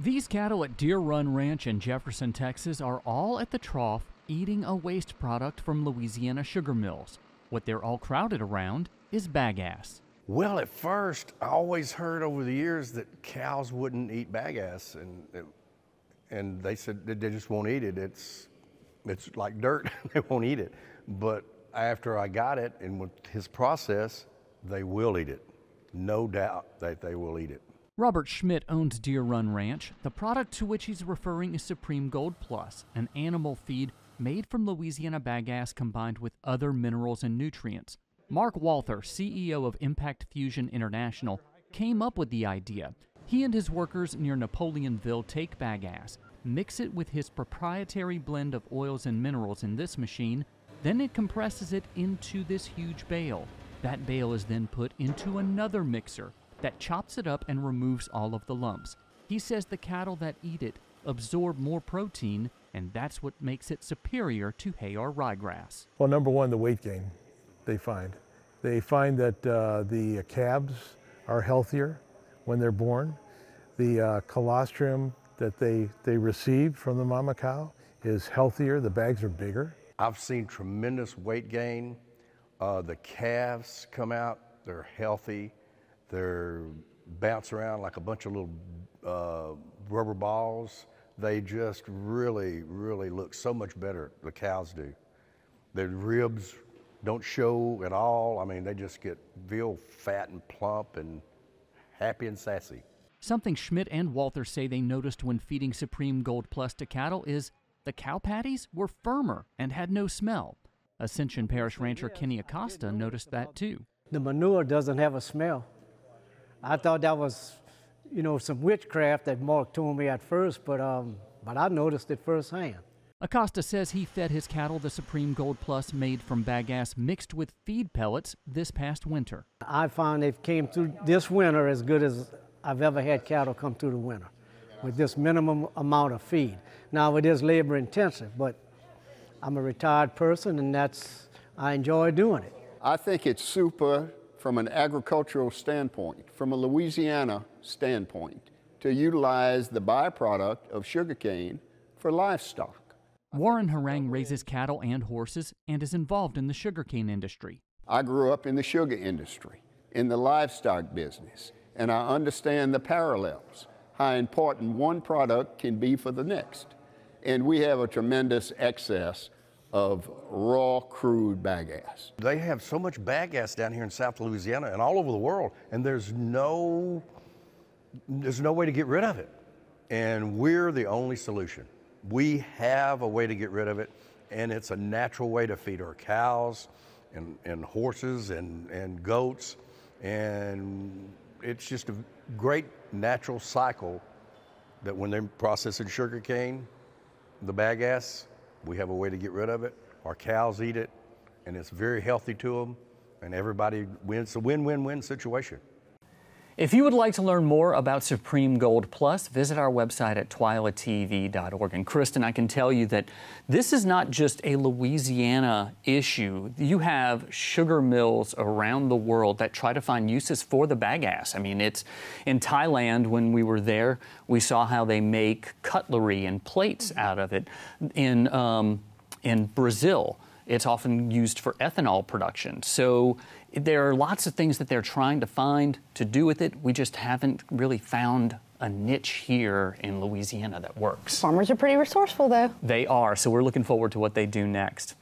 These cattle at Deer Run Ranch in Jefferson, Texas are all at the trough eating a waste product from Louisiana sugar mills. What they're all crowded around is bagasse. Well, at first, I always heard over the years that cows wouldn't eat bagasse, and they said that they just won't eat it. It's like dirt, they won't eat it. But after I got it and with his process, they will eat it. No doubt that they will eat it. Robert Schmidt owns Deer Run Ranch. The product to which he's referring is Supreme Gold Plus, an animal feed made from Louisiana bagasse combined with other minerals and nutrients. Mark Walther, CEO of Impact Fusion International, came up with the idea. He and his workers near Napoleonville take bagasse, mix it with his proprietary blend of oils and minerals in this machine, then it compresses it into this huge bale. That bale is then put into another mixer that chops it up and removes all of the lumps. He says the cattle that eat it absorb more protein, and that's what makes it superior to hay or ryegrass. Well, number one, the weight gain they find. They find that the calves are healthier when they're born. The colostrum that they receive from the mama cow is healthier. The bags are bigger. I've seen tremendous weight gain. The calves come out, they're healthy. They're bounce around like a bunch of little rubber balls. They just really, really look so much better, the cows do. Their ribs don't show at all. I mean, they just get real fat and plump and happy and sassy. Something Schmidt and Walther say they noticed when feeding Supreme Gold Plus to cattle is the cow patties were firmer and had no smell. Ascension Parish rancher Kenny Acosta noticed that too. The manure doesn't have a smell. I thought that was, you know, some witchcraft that Mark told me at first, but I noticed it firsthand. Acosta says he fed his cattle the Supreme Gold Plus made from bagasse mixed with feed pellets this past winter. I find they've came through this winter as good as I've ever had cattle come through the winter with this minimum amount of feed. Now, it is labor intensive, but I'm a retired person, and I enjoy doing it. I think it's super from an agricultural standpoint, from a Louisiana standpoint, to utilize the byproduct of sugarcane for livestock. Warren Harang raises cattle and horses and is involved in the sugarcane industry. I grew up in the sugar industry, in the livestock business, and I understand the parallels, how important one product can be for the next. And we have a tremendous excess of raw, crude bagasse. They have so much bagasse down here in South Louisiana and all over the world, and there's no way to get rid of it. And we're the only solution. We have a way to get rid of it, and it's a natural way to feed our cows and horses and goats, and it's just a great natural cycle that when they're processing sugarcane, the bagasse, we have a way to get rid of it. Our cows eat it, and it's very healthy to them, and everybody wins. It's a win-win-win situation. If you would like to learn more about Supreme Gold Plus, visit our website at twilatv.org. And Kristen, I can tell you that this is not just a Louisiana issue. You have sugar mills around the world that try to find uses for the bagasse. I mean, it's in Thailand when we were there, we saw how they make cutlery and plates out of it. In Brazil, it's often used for ethanol production. So there are lots of things that they're trying to find to do with it. We just haven't really found a niche here in Louisiana that works. Farmers are pretty resourceful, though. They are, so we're looking forward to what they do next.